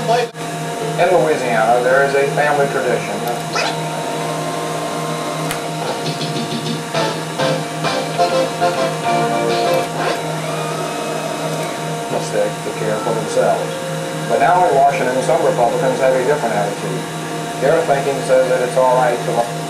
In Louisiana, there is a family tradition of sick to care for themselves. But now in Washington, some Republicans have a different attitude. Their thinking says that it's all right to